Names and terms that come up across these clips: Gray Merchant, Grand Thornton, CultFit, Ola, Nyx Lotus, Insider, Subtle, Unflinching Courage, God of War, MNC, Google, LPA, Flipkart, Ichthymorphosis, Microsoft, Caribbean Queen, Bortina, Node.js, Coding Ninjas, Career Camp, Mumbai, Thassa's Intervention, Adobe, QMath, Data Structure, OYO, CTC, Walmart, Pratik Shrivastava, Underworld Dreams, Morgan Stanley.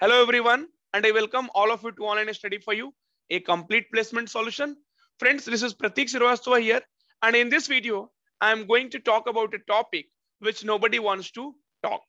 Hello everyone, and I welcome all of you to Online Study for You, a complete placement solution. Friends, this is Pratik Shrivastava here, and in this video, I am going to talk about a topic which nobody wants to talk.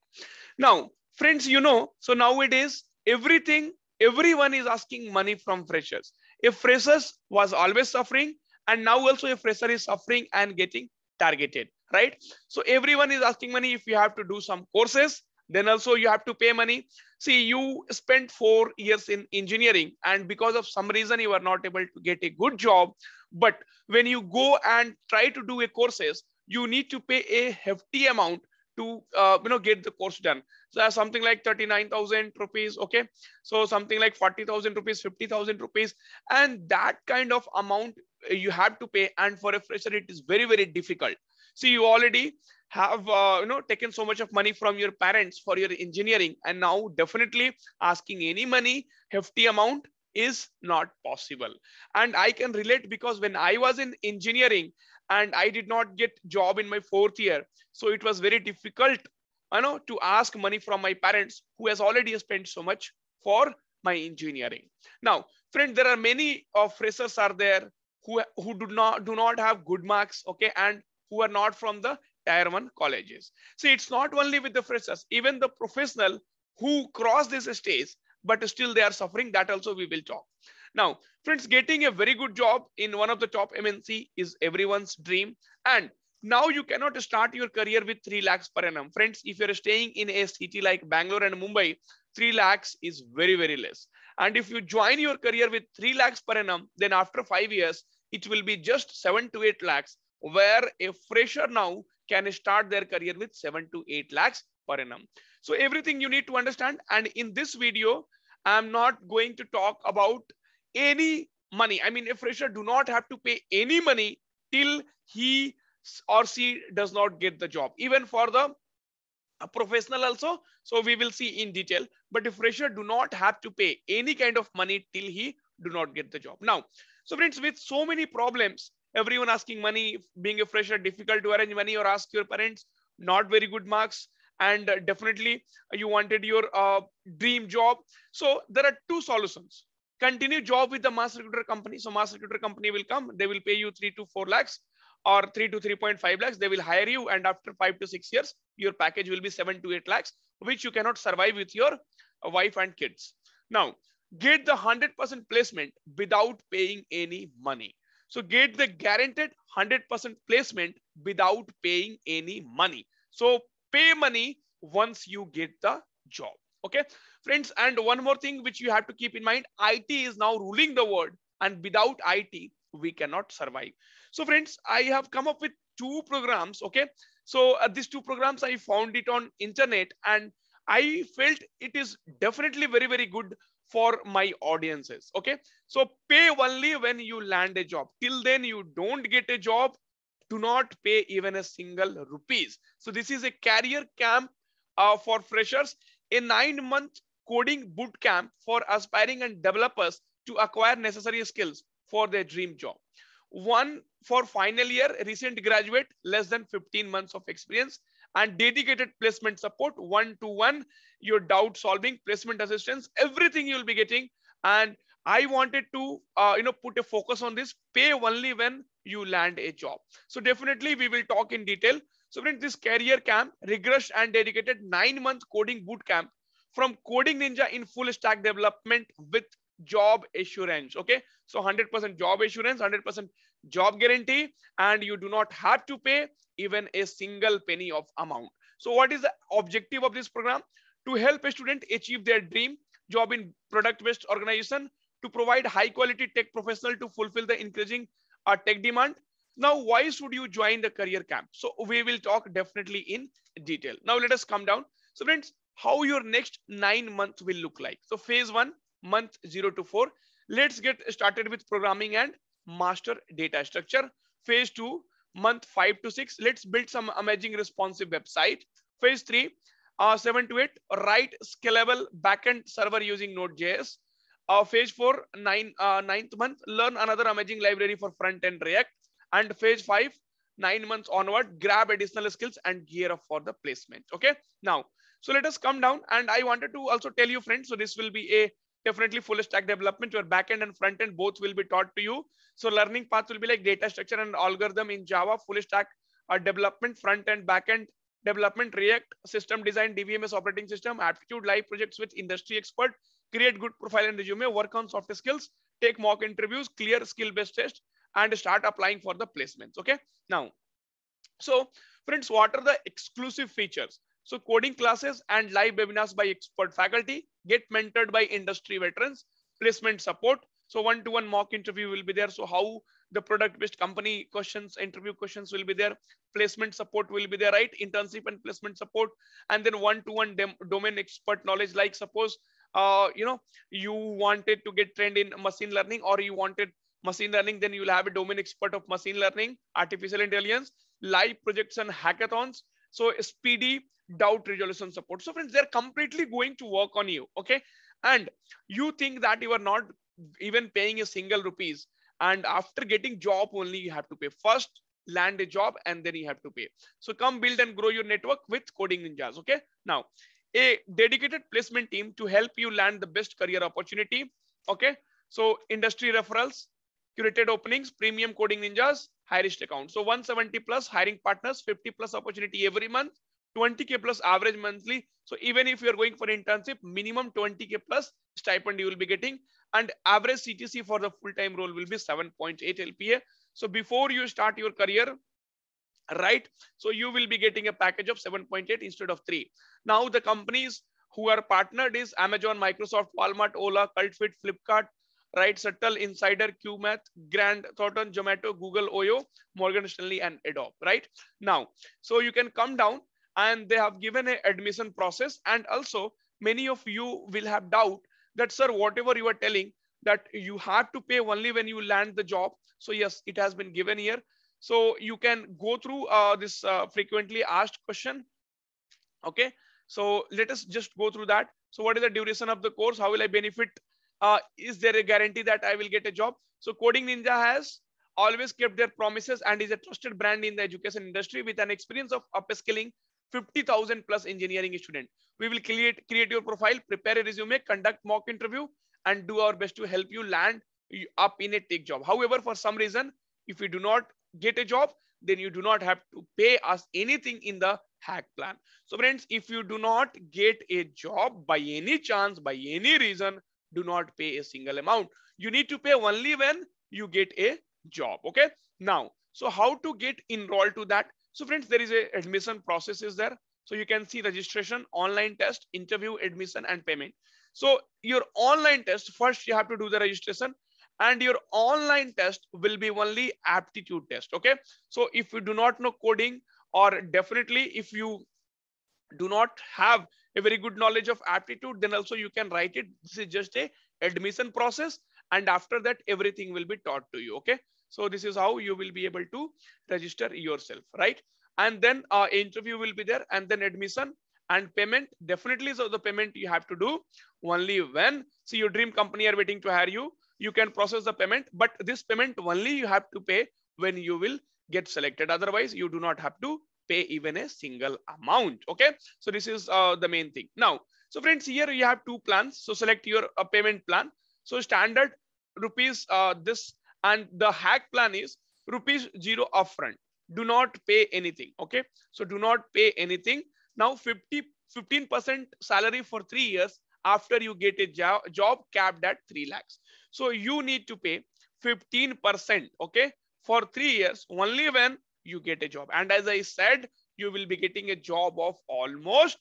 Now, friends, you know, so nowadays, everyone is asking money from freshers. If freshers was always suffering, and now also a fresher is suffering and getting targeted, right? So everyone is asking money. If you have to do some courses, then also you have to pay money. See, you spent 4 years in engineering and because of some reason, you are not able to get a good job. But when you go and try to do a courses, you need to pay a hefty amount to get the course done. So something like 39,000 rupees, okay? So something like 40,000 rupees, 50,000 rupees, and that kind of amount you have to pay. And for a fresher, it is very, very difficult. See, you already have taken so much of money from your parents for your engineering, and now definitely asking any money, hefty amount is not possible. And I can relate because when I was in engineering and I did not get job in my 4th year, so it was very difficult, to ask money from my parents who has already spent so much for my engineering. Now, friend, there are many freshers are there who do not have good marks, okay, and who are not from the Tier 1 colleges. See, it's not only with the freshers, even the professional who cross this stage, but still they are suffering. That also we will talk. Now, friends, getting a very good job in one of the top MNC is everyone's dream. And now you cannot start your career with 3 lakhs per annum. Friends, if you're staying in a city like Bangalore and Mumbai, 3 lakhs is very, very less. And if you join your career with 3 lakhs per annum, then after 5 years, it will be just 7 to 8 lakhs, where a fresher now can start their career with 7 to 8 lakhs per annum. So everything you need to understand. And in this video, I'm not going to talk about any money. I mean, a fresher do not have to pay any money till he or she does not get the job. Even for the professional also. So we will see in detail. But a fresher do not have to pay any kind of money till he do not get the job. Now, so friends, with so many problems, everyone asking money, being a fresher, difficult to arrange money or ask your parents, not very good marks, and definitely you wanted your dream job. So there are 2 solutions. Continue job with the mass recruiter company. So mass recruiter company will come, they will pay you 3 to 4 lakhs or 3 to 3.5 lakhs. They will hire you, and after 5 to 6 years, your package will be 7 to 8 lakhs, which you cannot survive with your wife and kids. Now, get the 100% placement without paying any money. So get the guaranteed 100% placement without paying any money. So pay money once you get the job. Okay, friends. And one more thing which you have to keep in mind, IT is now ruling the world, and without IT, we cannot survive. So friends, I have come up with 2 programs. Okay, so these 2 programs, I found it on internet and I felt it is definitely very, very good for my audiences. Okay, so pay only when you land a job. Till then you don't get a job, do not pay even a single rupees. So this is a career camp for freshers, a 9-month coding boot camp for aspiring and developers to acquire necessary skills for their dream job. One for final year, recent graduate, less than 15 months of experience, and dedicated placement support, one-to-one, your doubt solving, placement assistance, everything you'll be getting. And I wanted to, put a focus on this, pay only when you land a job. So definitely we will talk in detail. So friends, this career camp, rigorous and dedicated 9-month coding boot camp from Coding Ninja in full stack development with job assurance. Okay, so 100% job assurance, 100% job guarantee, and you do not have to pay even a single penny of amount. So what is the objective of this program? To help a student achieve their dream job in product-based organization, to provide high-quality tech professional to fulfill the increasing tech demand. Now, why should you join the career camp? So we will talk definitely in detail. Now let us come down. So friends, how your next 9 months will look like. So phase 1, month 0 to 4, let's get started with programming and master data structure. Phase 2, month 5 to 6, let's build some amazing responsive website. Phase 3, 7 to 8, write scalable backend server using Node.js. Phase 4, 9th month, learn another amazing library for front end React. And phase 5, 9 months onward, grab additional skills and gear up for the placement. Okay, now So let us come down. And I wanted to also tell you, friends, so this will be a definitely full stack development where backend and frontend both will be taught to you. So learning path will be like data structure and algorithm in Java, full stack development, front-end, backend development, React, system design, DBMS operating system, aptitude, live projects with industry expert, create good profile and resume, work on soft skills, take mock interviews, clear skill-based test, and start applying for the placements. Okay. Now, so friends, what are the exclusive features? So coding classes and live webinars by expert faculty, get mentored by industry veterans, placement support. So one-to-one mock interview will be there. So how the product-based company questions, interview questions will be there. Placement support will be there, right? Internship and placement support. And then one-to-one domain expert knowledge, like suppose, you wanted to get trained in machine learning, or you wanted machine learning, then you will have a domain expert of machine learning, artificial intelligence, live projects and hackathons. So speedy doubt resolution support. So friends, they're completely going to work on you. Okay. And you think that you are not even paying a single rupees. And after getting job only, you have to pay. First, land a job and then you have to pay. So come build and grow your network with Coding Ninjas. Okay. Now, a dedicated placement team to help you land the best career opportunity. Okay. So industry referrals, curated openings, premium Coding Ninjas, high risk account. So 170 plus hiring partners, 50 plus opportunity every month, 20K plus average monthly. So even if you're going for internship, minimum 20K plus stipend you will be getting. And average CTC for the full-time role will be 7.8 LPA. So before you start your career, right? So you will be getting a package of 7.8 instead of 3. Now the companies who are partnered is Amazon, Microsoft, Walmart, Ola, CultFit, Flipkart, right? Subtle, Insider, QMath, Grand Thornton, Jomato, Google, OYO, Morgan Stanley, and Adobe, right? Now, so you can come down and they have given an admission process. And also many of you will have doubt that, sir, whatever you are telling that you have to pay only when you land the job. So yes, it has been given here. So you can go through this frequently asked question. Okay. So let us just go through that. So what is the duration of the course? How will I benefit? Is there a guarantee that I will get a job? So Coding Ninja has always kept their promises and is a trusted brand in the education industry with an experience of upskilling 50,000 plus engineering student. We will create your profile, prepare a resume, conduct mock interview, and do our best to help you land up in a tech job. However, for some reason, if you do not get a job, then you do not have to pay us anything in the hack plan. So friends, if you do not get a job by any chance, by any reason, do not pay a single amount. You need to pay only when you get a job. Okay. Now, so how to get enrolled to that? So friends, there is a admission process is there. So you can see registration, online test, interview, admission, and payment. So your online test, first you have to do the registration, and your online test will be only aptitude test. Okay. So if you do not know coding, or definitely if you do not have a very good knowledge of aptitude, then also you can write it. This is just a admission process. And after that, everything will be taught to you. Okay. So this is how you will be able to register yourself, right? And then interview will be there, and then admission and payment. Definitely, so the payment you have to do only when, see, your dream company are waiting to hire you. You can process the payment, but this payment only you have to pay when you will get selected. Otherwise, you do not have to pay even a single amount. Okay. So this is the main thing. Now, so friends, here you have two plans. So select your payment plan. So standard rupees, this, and the hack plan is ₹0 upfront. Do not pay anything. Okay. So do not pay anything. Now 15% salary for 3 years after you get a job capped at 3 lakhs. So you need to pay 15%. Okay. For 3 years only when you get a job. And as I said, you will be getting a job of almost,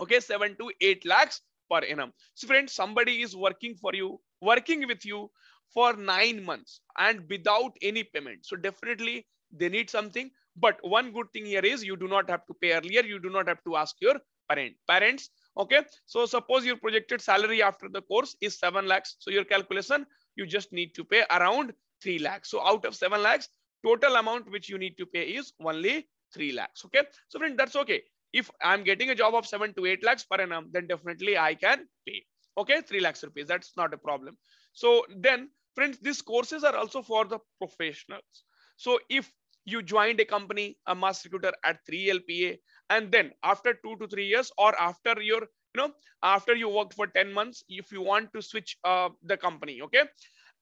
okay, 7 to 8 lakhs per annum. So friends, somebody is working for you, working with you for 9 months and without any payment. So definitely they need something. But one good thing here is you do not have to pay earlier. You do not have to ask your parents. Okay. So suppose your projected salary after the course is 7 lakhs. So your calculation, you just need to pay around 3 lakhs. So out of 7 lakhs, total amount which you need to pay is only 3 lakhs. Okay. So friend, that's okay. If I'm getting a job of 7 to 8 lakhs per annum, then definitely I can pay. Okay. 3 lakhs rupees. That's not a problem. So then friends, these courses are also for the professionals. So if you joined a company, a mass recruiter at 3 LPA, And then after 2 to 3 years, or after your, after you worked for 10 months, if you want to switch the company, okay,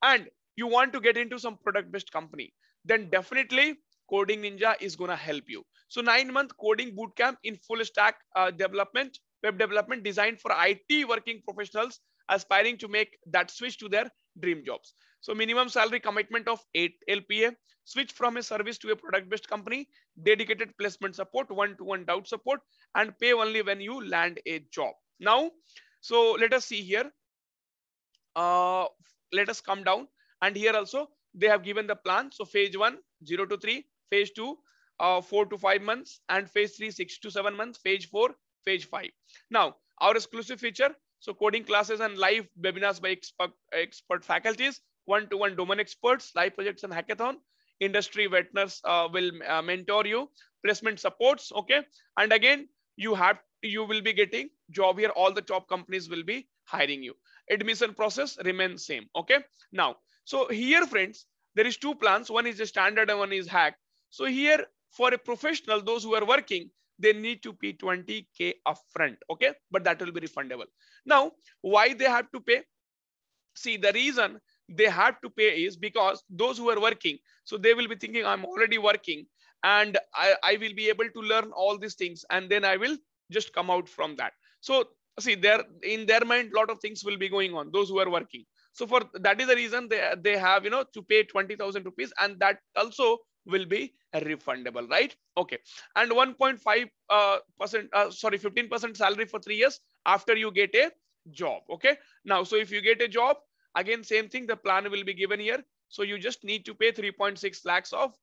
and you want to get into some product-based company, then definitely Coding Ninja is going to help you. So 9-month coding bootcamp in full stack development, web development designed for IT working professionals aspiring to make that switch to their dream jobs. So minimum salary commitment of 8 LPA, switch from a service to a product-based company, dedicated placement support, one-to-one doubt support, and pay only when you land a job. Now, so let us see here. Let us come down, and here also they have given the plan. So phase 1, 0 to 3, phase 2, 4 to 5 months, and phase 3, 6 to 7 months, phase 4, phase 5. Now, our exclusive feature, so coding classes and live webinars by expert faculties, one-to-one domain experts, live projects and hackathon, industry veterans will mentor you, placement supports, okay? And again, you will be getting job here. All the top companies will be hiring you. Admission process remains same, okay? Now, so here, friends, there is 2 plans. One is the standard and one is hack. So here for a professional, those who are working, they need to pay 20K upfront. Okay. But that will be refundable. Now, why they have to pay? See, the reason they have to pay is because those who are working, so they will be thinking, I'm already working and I will be able to learn all these things. And then I will just come out from that. So see, in their mind, a lot of things will be going on, those who are working. So for that is the reason they have, to pay 20,000 rupees, and that also will be refundable, right? Okay. And 15% salary for 3 years after you get a job. Okay. Now, so if you get a job, again, same thing, the plan will be given here. So you just need to pay 3.6 lakhs of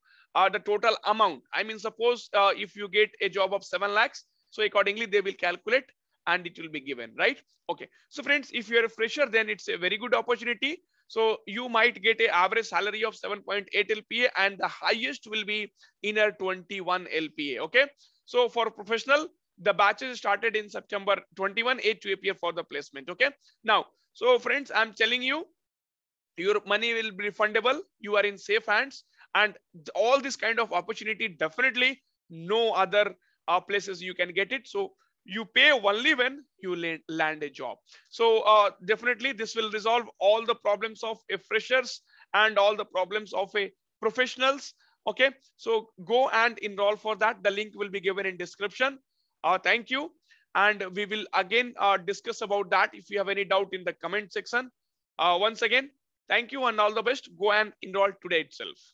the total amount. I mean, suppose if you get a job of 7 lakhs, so accordingly, they will calculate and it will be given, right? Okay. So friends, if you're a fresher, then it's a very good opportunity. So you might get an average salary of 7.8 LPA and the highest will be inner 21 LPA. Okay. So for professional, the batches started in September 21, 8 to appear for the placement. Okay. Now, so friends, I'm telling you, your money will be refundable. You are in safe hands, and all this kind of opportunity, definitely no other places you can get it. So you pay only when you land a job. So definitely this will resolve all the problems of a freshers and all the problems of a professionals. Okay, so go and enroll for that. The link will be given in description. Thank you. And we will again discuss about that. If you have any doubt in the comment section, once again, thank you and all the best. Go and enroll today itself.